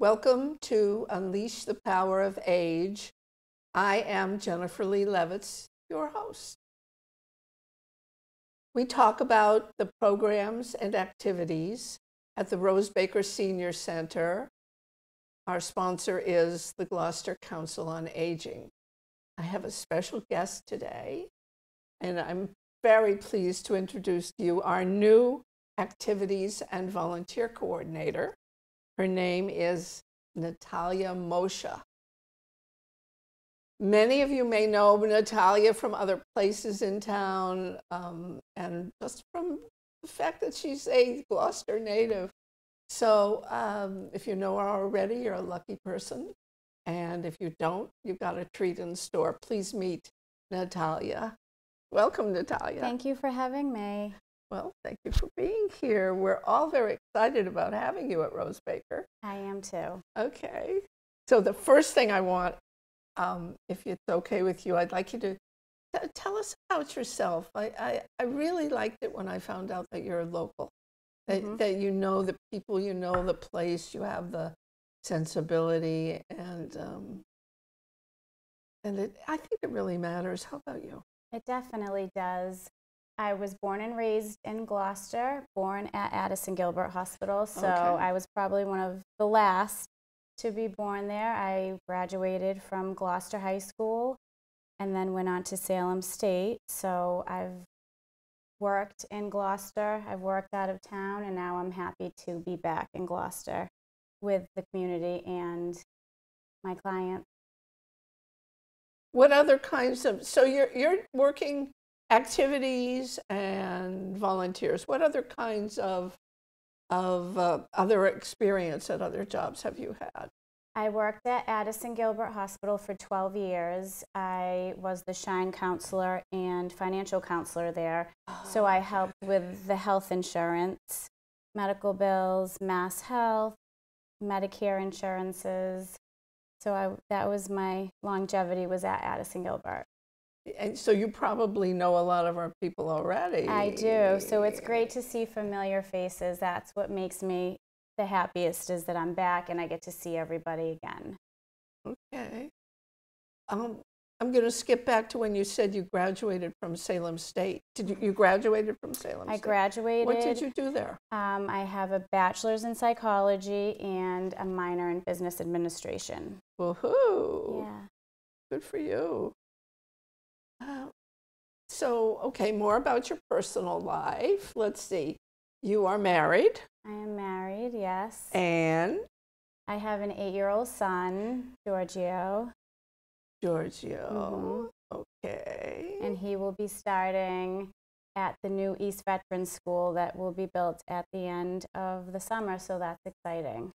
Welcome to Unleash the Power of Age. I am Jennifer Lee Levitz, your host. We talk about the programs and activities at the Rose Baker Senior Center. Our sponsor is the Gloucester Council on Aging. I have a special guest today, and I'm very pleased to introduce to you our new activities and volunteer coordinator. Her name is Natalia Moccia. Many of you may know Natalia from other places in town and just from the fact that she's a Gloucester native. So if you know her already, you're a lucky person. And if you don't, you've got a treat in store. Please meet Natalia. Welcome, Natalia. Thank you for having me. Well, thank you for being here. We're all very excited about having you at Rose Baker. I am too. Okay. So the first thing I want, if it's okay with you, I'd like you to tell us about yourself. I really liked it when I found out that you're local, that, that you know the people, you know the place, you have the sensibility, and I think it really matters. How about you? It definitely does. I was born and raised in Gloucester, born at Addison Gilbert Hospital, so I was probably one of the last to be born there. I graduated from Gloucester High School and then went on to Salem State, so I've worked in Gloucester, I've worked out of town, and now I'm happy to be back in Gloucester with the community and my clients. What other kinds of, so you're working activities and volunteers. What other kinds of other experience at other jobs have you had? I worked at Addison Gilbert Hospital for 12 years. I was the Shine counselor and financial counselor there. So I helped with the health insurance, medical bills, Mass Health, Medicare insurances. So that was my longevity was at Addison Gilbert. And so you probably know a lot of our people already. I do. So it's great to see familiar faces. That's what makes me the happiest is that I'm back and I get to see everybody again. Okay. I'm going to skip back to when you said you graduated from Salem State. Did you graduated from Salem State? I graduated. What did you do there? I have a bachelor's in psychology and a minor in business administration. Woohoo! Yeah. Good for you. So, okay, more about your personal life. Let's see. You are married. I am married, yes. And? I have an 8-year-old son, Giorgio. Giorgio, okay. And he will be starting at the new East Veterans School that will be built at the end of the summer, so that's exciting.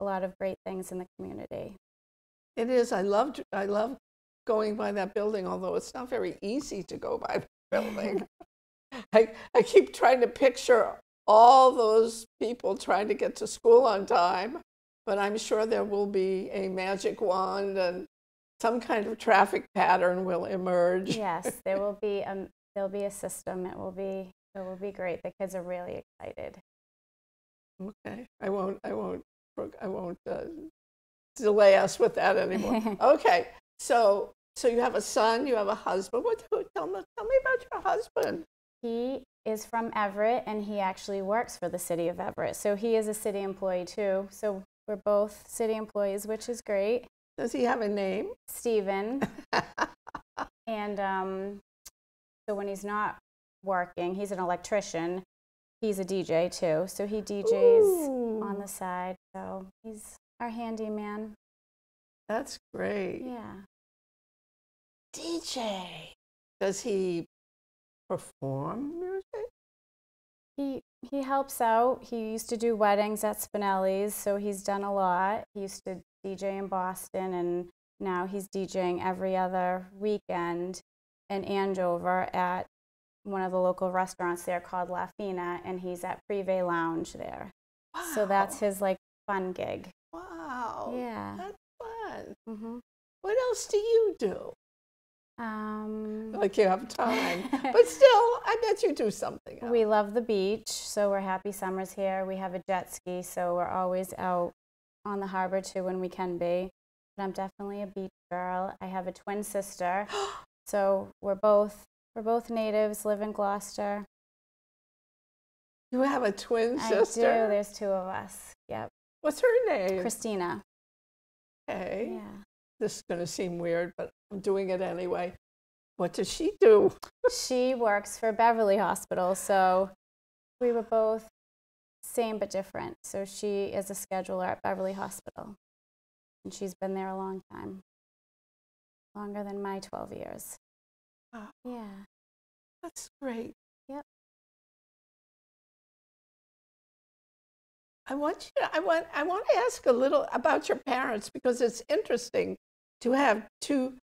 A lot of great things in the community. It is. I love going by that building, although it's not very easy to go by the building. I keep trying to picture all those people trying to get to school on time, but I'm sure there will be a magic wand and some kind of traffic pattern will emerge. Yes, there will be a system. It will be great. The kids are really excited. Okay, I won't delay us with that anymore. Okay, so. So you have a son, you have a husband. Tell me about your husband. He is from Everett, and he actually works for the city of Everett. So he is a city employee, too. So we're both city employees, which is great. Does he have a name? Steven. And so when he's not working, he's an electrician. He's a DJ, too. So he DJs on the side. So he's our handyman. That's great. Yeah. DJ. Does he perform music? He helps out. He used to do weddings at Spinelli's, so he's done a lot. He used to DJ in Boston, and now he's DJing every other weekend in Andover at one of the local restaurants there called La Fina, and he's at Privé Lounge there. Wow. So that's his, like, fun gig. Wow. Yeah. That's fun. What else do you do? Like you have time, but still, I bet you do something else. We love the beach, so we're happy summer's here. We have a jet ski, so we're always out on the harbor too when we can be. But I'm definitely a beach girl. I have a twin sister, so we're both natives, live in Gloucester. You have a twin sister? I do. There's two of us. Yep. What's her name? Christina. Okay. Yeah. This is going to seem weird, but I'm doing it anyway. What does she do? She works for Beverly Hospital, so we were both same but different. So she is a scheduler at Beverly Hospital, and she's been there a long time, longer than my 12 years. Wow. Yeah. That's great. Yep. I want to ask a little about your parents, because it's interesting to have two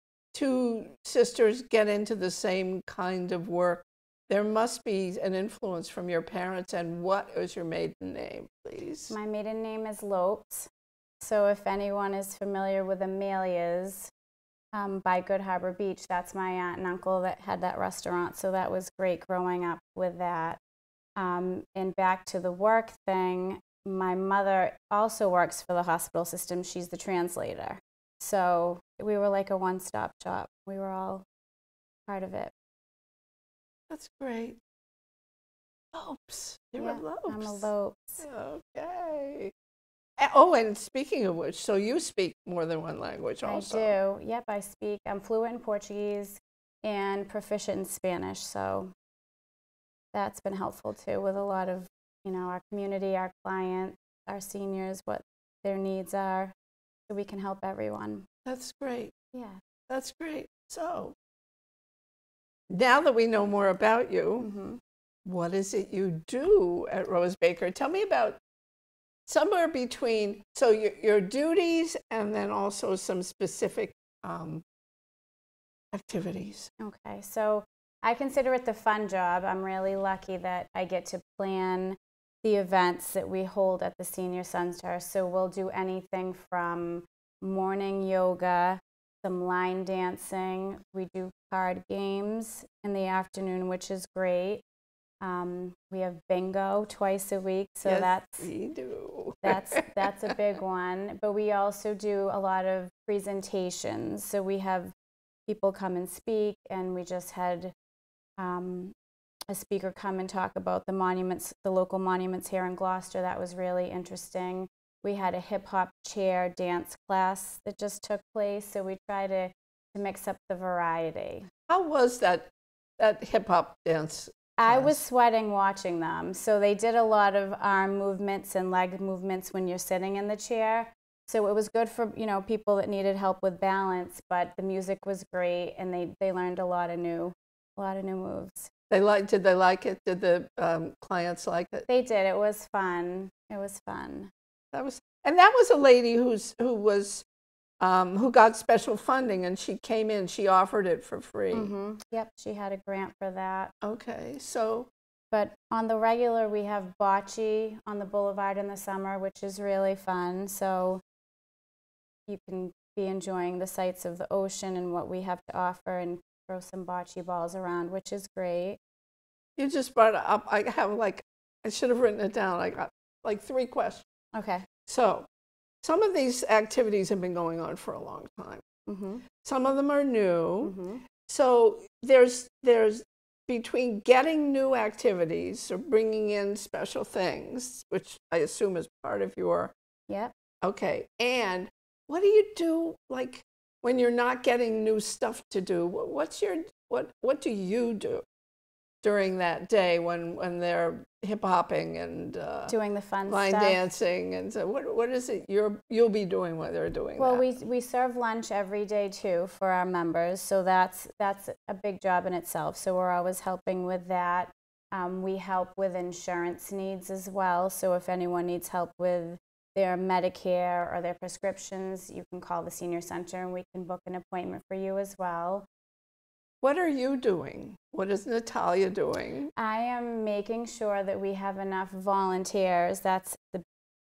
sisters get into the same kind of work. There must be an influence from your parents. And what is your maiden name, please? My maiden name is Lopes. So if anyone is familiar with Amelia's by Good Harbor Beach, that's my aunt and uncle that had that restaurant. So that was great growing up with that. And back to the work thing, my mother also works for the hospital system. She's the translator. So we were like a one-stop shop. We were all part of it. That's great. Lopes. You're a Lopes. I'm a Lopes. Okay. Oh, and speaking of which, so you speak more than one language also. I do. Yep, I speak. I'm fluent in Portuguese and proficient in Spanish. So that's been helpful too with a lot of, you know, our community, our clients, our seniors, what their needs are, so we can help everyone. That's great. Yeah. That's great. So now that we know more about you, what is it you do at Rose Baker? Tell me about somewhere between, so your duties and then also some specific activities. Okay. So I consider it the fun job. I'm really lucky that I get to plan the events that we hold at the senior center. So we'll do anything from morning yoga, some line dancing. We do card games in the afternoon, which is great. We have bingo twice a week, so yes, that's a big one. But we also do a lot of presentations. So we have people come and speak, and we just had a speaker come and talk about the monuments, the local monuments here in Gloucester. That was really interesting. We had a hip hop chair dance class that just took place. So we try to mix up the variety. How was that hip hop dance class? I was sweating watching them. So they did a lot of arm movements and leg movements when you're sitting in the chair. So it was good for, you know, people that needed help with balance, but the music was great, and they learned a lot of new moves. Did they like it? Did the clients like it? They did. It was fun. It was fun. That was a lady who got special funding, and she came in. She offered it for free. Yep, she had a grant for that. Okay, so. But on the regular, we have bocce on the boulevard in the summer, which is really fun. So you can be enjoying the sights of the ocean and what we have to offer, and throw some bocce balls around, which is great. You just brought it up. I should have written it down. I got like 3 questions. Okay. So some of these activities have been going on for a long time. Some of them are new. So there's between getting new activities or bringing in special things, which I assume is part of your... Yep. Okay. And what do you do, like, when you're not getting new stuff to do? What do you do during that day when they're hip hopping and doing the fun line stuff, dancing, and so what is it you'll be doing while they're doing? Well, we serve lunch every day too for our members, so that's a big job in itself. So we're always helping with that. We help with insurance needs as well. So if anyone needs help with their Medicare or their prescriptions, you can call the senior center, and we can book an appointment for you as well. What are you doing? What is Natalia doing? I am making sure that we have enough volunteers. That's the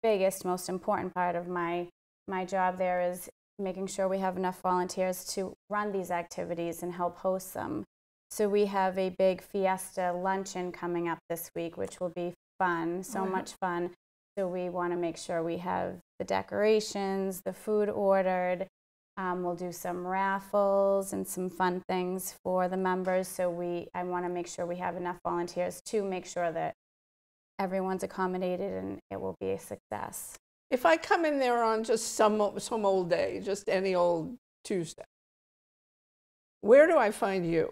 biggest, most important part of my job there, is making sure we have enough volunteers to run these activities and help host them. So we have a big fiesta luncheon coming up this week, which will be fun, so much fun. So we want to make sure we have the decorations, the food ordered. We'll do some raffles and some fun things for the members. So I want to make sure we have enough volunteers to make sure that everyone's accommodated and it will be a success. If I come in there on just some old day, just any old Tuesday, where do I find you?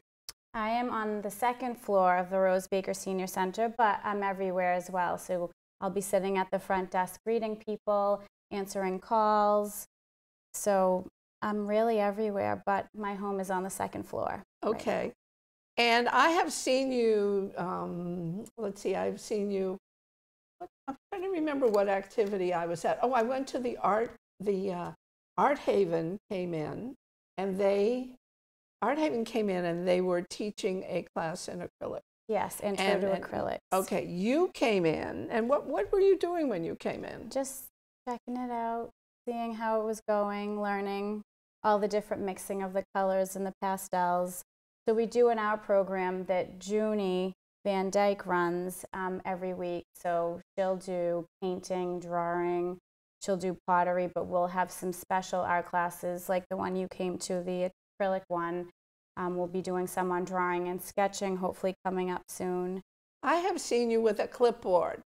I am on the second floor of the Rose Baker Senior Center, but I'm everywhere as well. So I'll be sitting at the front desk greeting people, answering calls. So I'm really everywhere, but my home is on the second floor. Okay. Right. And I have seen you, let's see, I've seen you, I'm trying to remember what activity I was at. Oh, I went to Art Haven came in, and Art Haven came in and they were teaching a class in acrylic. Yes, intro to acrylics. Okay, you came in, and what were you doing when you came in? Just checking it out, seeing how it was going, learning all the different mixing of the colors and the pastels. So we do in our program that Junie Van Dyke runs every week. So she'll do painting, drawing, she'll do pottery, but we'll have some special art classes like the one you came to, the acrylic one. We'll be doing some on drawing and sketching, hopefully coming up soon. I have seen you with a clipboard.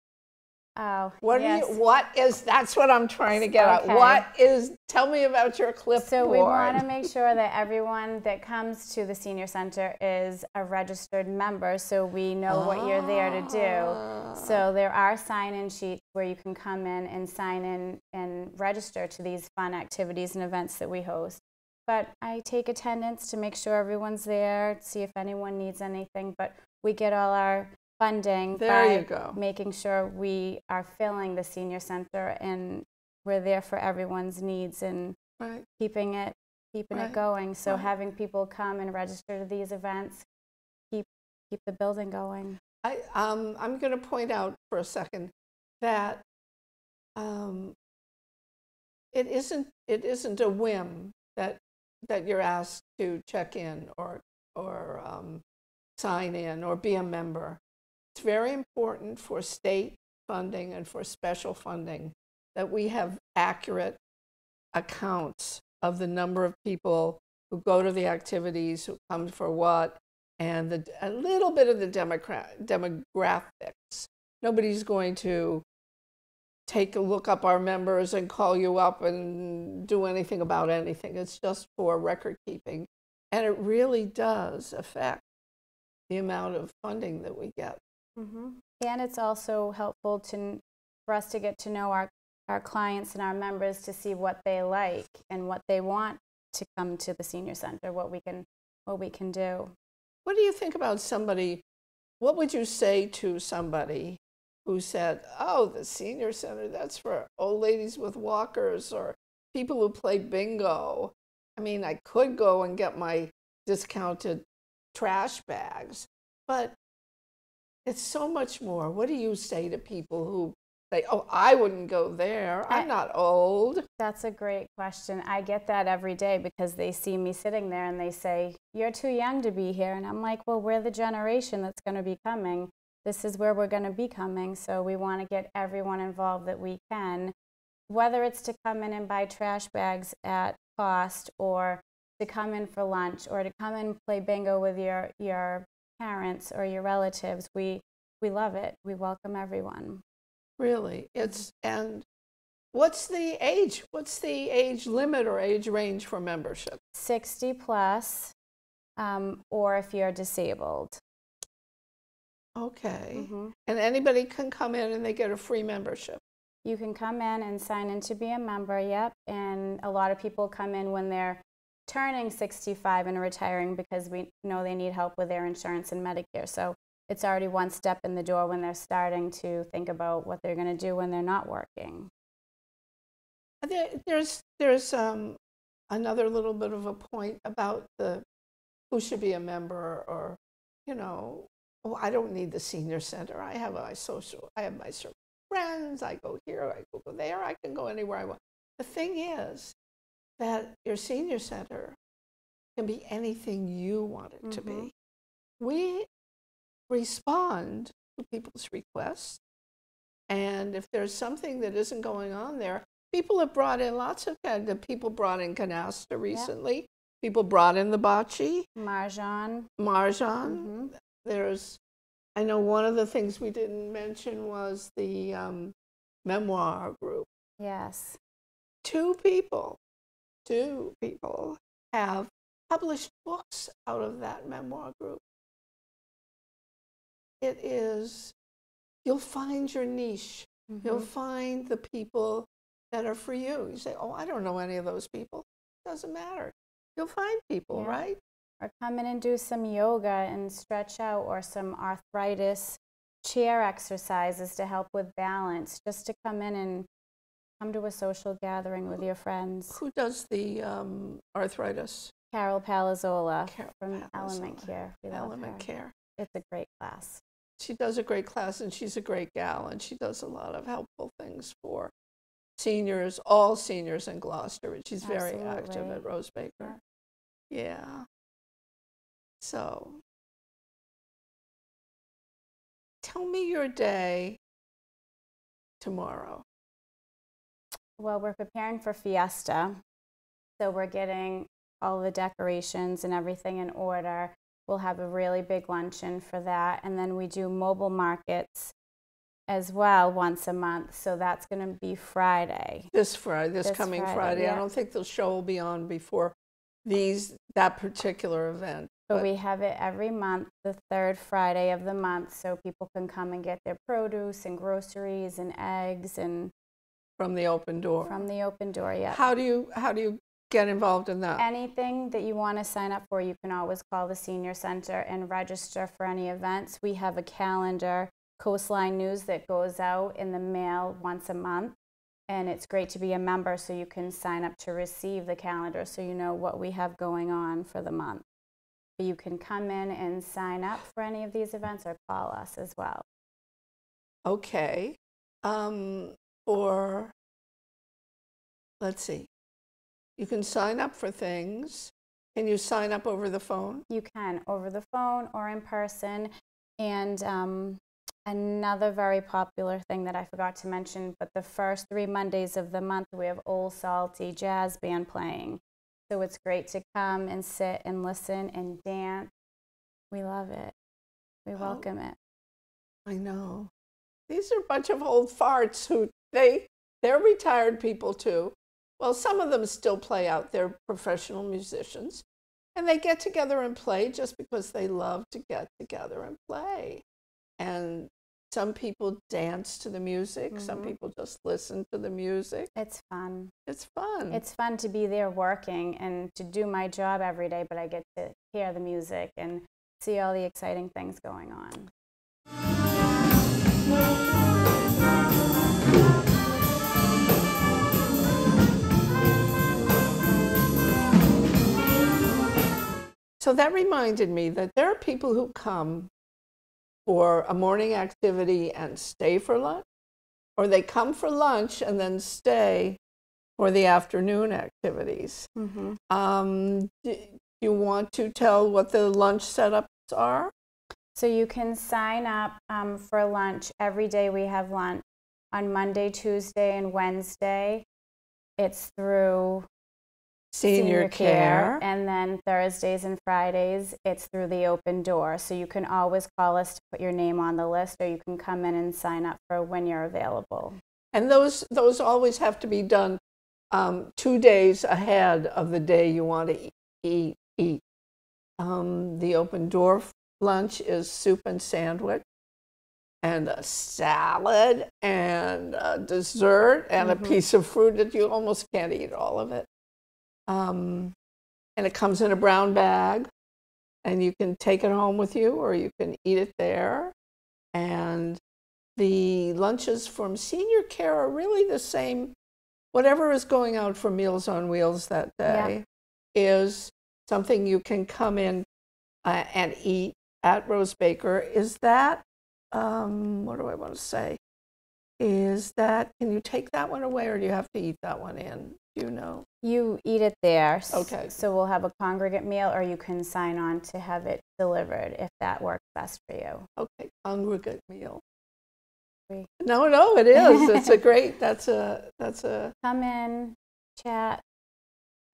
Oh, yes. That's what I'm trying to get at. Tell me about your clipboard. So we want to make sure that everyone that comes to the senior center is a registered member, so we know what you're there to do. So there are sign-in sheets where you can come in and sign in and register to these fun activities and events that we host. But I take attendance to make sure everyone's there, see if anyone needs anything, but we get all our funding by making sure we are filling the senior center and we're there for everyone's needs and keeping it going. So having people come and register to these events, keep the building going. I'm going to point out for a second that it isn't a whim that you're asked to check in or sign in or be a member. It's very important for state funding and for special funding that we have accurate accounts of the number of people who go to the activities, who come for what, and a little bit of the demographics. Nobody's going to look up our members and call you up and do anything about anything. It's just for record keeping. And it really does affect the amount of funding that we get. Mm-hmm. And it's also helpful for us to get to know our clients and our members to see what they like and what they want to come to the senior center, what we can do. What do you think about somebody? What would you say to somebody who said, "Oh, the senior center, that's for old ladies with walkers or people who play bingo. I mean, I could go and get my discounted trash bags, but it's so much more." What do you say to people who say, "Oh, I wouldn't go there. I'm not old"? That's a great question. I get that every day because they see me sitting there and they say, "You're too young to be here." And I'm like, well, we're the generation that's going to be coming. This is where we're going to be coming. So we want to get everyone involved that we can, whether it's to come in and buy trash bags at cost or to come in for lunch or to come and play bingo with your parents or your relatives. We love it. We welcome everyone. Really, and what's the age? What's the age limit or age range for membership? 60 plus, or if you're disabled. Okay. Mm-hmm. And anybody can come in and they get a free membership. You can come in and sign in to be a member. Yep. And a lot of people come in when they're turning 65 and retiring because we know they need help with their insurance and Medicare. So it's already one step in the door when they're starting to think about what they're going to do when they're not working. There's another little bit of a point about who should be a member, or, you know, oh, I don't need the senior center. I have my circle of friends. I go here, I go there. I can go anywhere I want. The thing is that your senior center can be anything you want it to be. We respond to people's requests. And if there's something that isn't going on there, people have brought in lots of people brought in canasta recently. Yep. People brought in the bocce. Mahjong. Mm-hmm. There's, I know one of the things we didn't mention was the memoir group. Yes. Two people have published books out of that memoir group. It is, you'll find your niche. Mm-hmm. You'll find the people that are for you. You say, oh, I don't know any of those people. Doesn't matter. You'll find people, yeah. Right? Or come in and do some yoga and stretch out, or some arthritis chair exercises to help with balance, just to come in and come to a social gathering with your friends. Who does the arthritis? Carol Palazzola from Element Care. Element Care. It's a great class. She does a great class, and she's a great gal, and she does a lot of helpful things for seniors, all seniors in Gloucester, and she's Absolutely. Very active at Rose Baker. Yeah. So, tell me your day tomorrow. Well, we're preparing for Fiesta, so we're getting all the decorations and everything in order. We'll have a really big luncheon for that, and then we do mobile markets as well once a month, so that's going to be Friday. This coming Friday. Yeah. I don't think the show will be on before that particular event. But we have it every month, the third Friday of the month, so people can come and get their produce and groceries and eggs and... From the Open Door. From the Open Door, yeah. How do you get involved in that? Anything that you want to sign up for, you can always call the Senior Center and register for any events. We have a calendar, Coastline News, that goes out in the mail once a month. And it's great to be a member, so you can sign up to receive the calendar so you know what we have going on for the month. You can come in and sign up for any of these events, or call us as well. Okay. Or, let's see, you can sign up for things. Can you sign up over the phone? You can, over the phone or in person. And another very popular thing that I forgot to mention, but the first 3 Mondays of the month, we have Old Salty Jazz Band playing. So it's great to come and sit and listen and dance. We love it. We welcome it. I know. These are a bunch of old farts who they're retired people too. Well, some of them still play out. They're professional musicians, and they get together and play just because they love to get together and play. And some people dance to the music. Mm-hmm. Some people just listen to the music. It's fun. It's fun. It's fun to be there working and to do my job every day, but I get to hear the music and see all the exciting things going on. So that reminded me that there are people who come for a morning activity and stay for lunch, or they come for lunch and then stay for the afternoon activities. Mm-hmm. Do you want to tell what the lunch setups are? So you can sign up for lunch. Every day we have lunch. On Monday, Tuesday, and Wednesday, it's through Senior Care. And then Thursdays and Fridays, it's through the Open Door. So you can always call us to put your name on the list, or you can come in and sign up for when you're available. And those always have to be done 2 days ahead of the day you want to eat. The Open Door lunch is soup and sandwich, and a salad, and a dessert, and mm-hmm. a piece of fruit that you almost can't eat all of it. And it comes in a brown bag, and you can take it home with you, or you can eat it there. And the lunches from Senior Care are really the same. Whatever is going out for Meals on Wheels that day is something you can come in and eat at Rose Baker. Is that, what do I want to say? Is that, can you take that one away, or do you have to eat that one in? Do you know? You eat it there. Okay. So we'll have a congregate meal, or you can sign on to have it delivered if that works best for you. Okay, congregate meal. No, no, it is. It's a great, that's a. Come in, chat,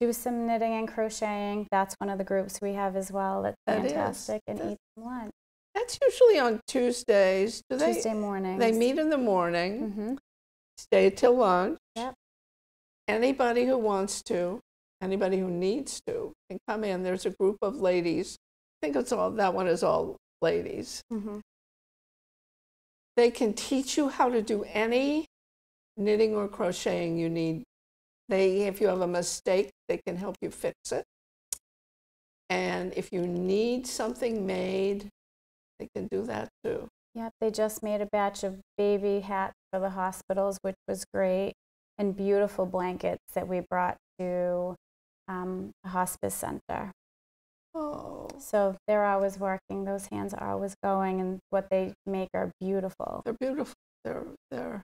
do some knitting and crocheting. That's one of the groups we have as well. It's fantastic. And eat some lunch. That's usually on Tuesdays. Tuesday mornings. They meet in the morning, mm-hmm. stay till lunch. Yep. Anybody who wants to, anybody who needs to, can come in. There's a group of ladies. I think it's all, that one is all ladies. Mm-hmm. They can teach you how to do any knitting or crocheting you need. They, if you have a mistake, they can help you fix it. And if you need something made, they can do that too. Yep, they just made a batch of baby hats for the hospitals, which was great, and beautiful blankets that we brought to the hospice center. Oh. So they're always working. Those hands are always going, and what they make are beautiful. They're beautiful. They're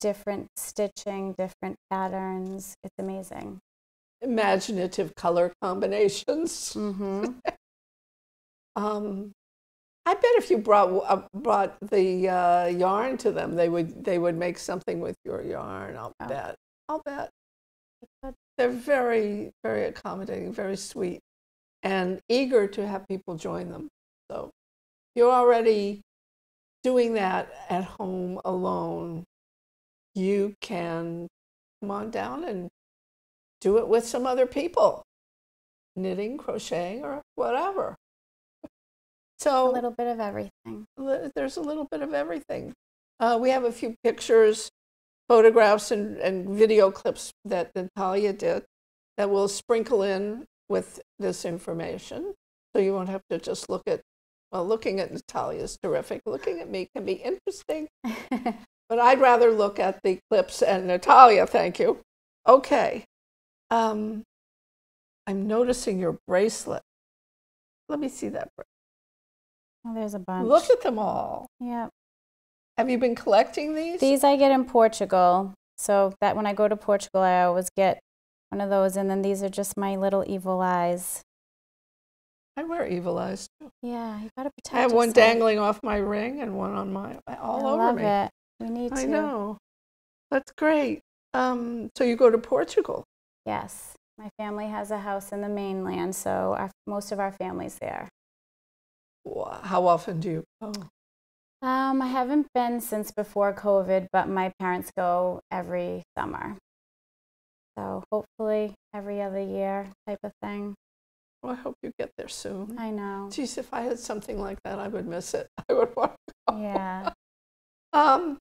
different stitching, different patterns. It's amazing. Imaginative color combinations. Mm-hmm. I bet if you brought the yarn to them, they would make something with your yarn. I'll bet. They're very, very accommodating, very sweet, and eager to have people join them. So you're already doing that at home alone. You can come on down and do it with some other people, knitting, crocheting, or whatever. So a little bit of everything. There's a little bit of everything. We have a few pictures, photographs, and video clips that Natalia did that we'll sprinkle in with this information, so you won't have to just look at, well, looking at Natalia is terrific. Looking at me can be interesting, but I'd rather look at the clips and Natalia, thank you. Okay. I'm noticing your bracelet. Let me see that bracelet. Oh, there's a bunch. Look at them all. Yeah. Have you been collecting these? These I get in Portugal. So that when I go to Portugal, I always get one of those, and then these are just my little evil eyes. I wear evil eyes too. Yeah, you gotta protect yourself. I have one dangling off my ring and one on my all over me. I love it. We need to. I know. That's great. So you go to Portugal? Yes, my family has a house in the mainland, so most of our family's there. How often do you go? I haven't been since before COVID, but my parents go every summer. So hopefully every other year type of thing. Well, I hope you get there soon. I know. Geez, if I had something like that, I would miss it. I would want to go. Yeah.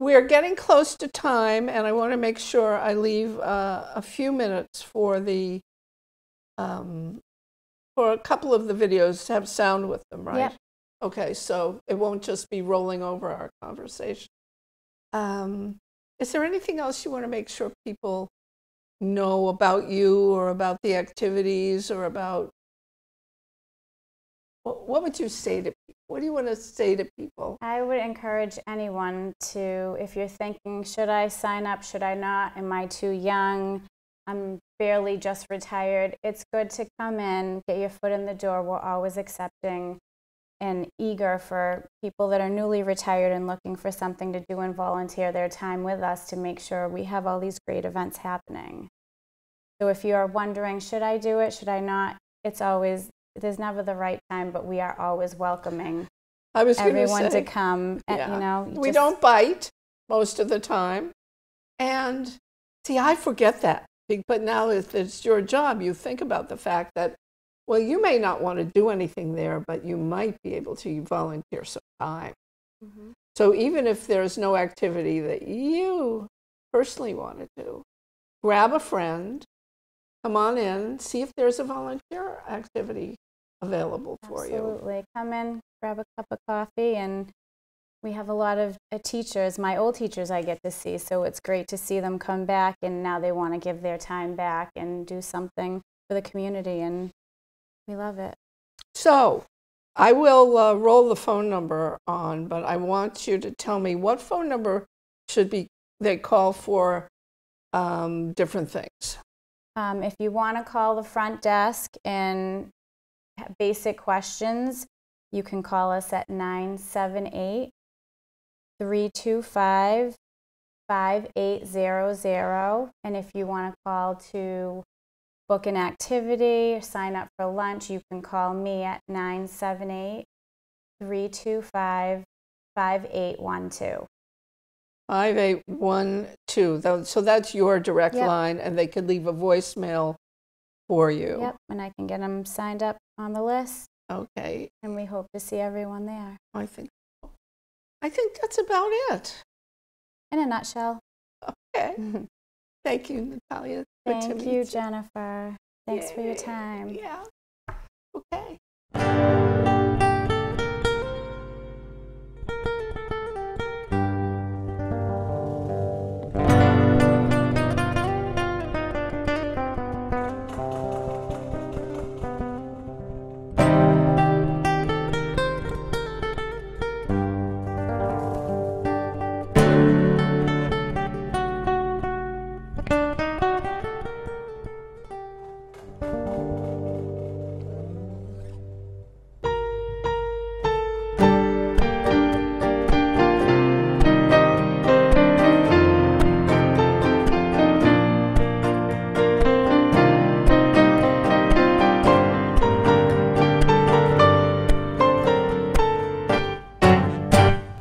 We're getting close to time, and I want to make sure I leave a few minutes for the for a couple of the videos to have sound with them, right? Yep. Okay, so it won't just be rolling over our conversation. Is there anything else you want to make sure people know about you, or about the activities, or about what would you say to people? What do you want to say to people? I would encourage anyone to, if you're thinking, should I sign up, should I not, am I too young, I'm barely just retired, it's good to come in, get your foot in the door. We're always accepting and eager for people that are newly retired and looking for something to do and volunteer their time with us to make sure we have all these great events happening. So if you are wondering, should I do it, should I not, it's always, there's never the right time, but we are always welcoming everyone to come. Yeah. And, you know, we don't bite most of the time. And see, I forget that, but now if it's your job, you think about the fact that, well, you may not want to do anything there, but you might be able to volunteer some time. Mm-hmm. So even if there's no activity that you personally want to do, grab a friend, come on in, see if there's a volunteer activity available for you. Absolutely. Come in, grab a cup of coffee, and we have a lot of teachers, my old teachers I get to see, so it's great to see them come back, and now they want to give their time back and do something for the community. And we love it. So I will roll the phone number on, but I want you to tell me what phone number should be they call for different things. If you want to call the front desk and have basic questions, you can call us at 978 325-5800. And if you want to call to book an activity or sign up for lunch, you can call me at 978-325-5812. 5812. So that's your direct line, and they could leave a voicemail for you. Yep, and I can get them signed up on the list. Okay. And we hope to see everyone there. I think that's about it. In a nutshell. Okay. Thank you, Natalia. Thank you, Jennifer. Thanks for your time. Yeah. Okay.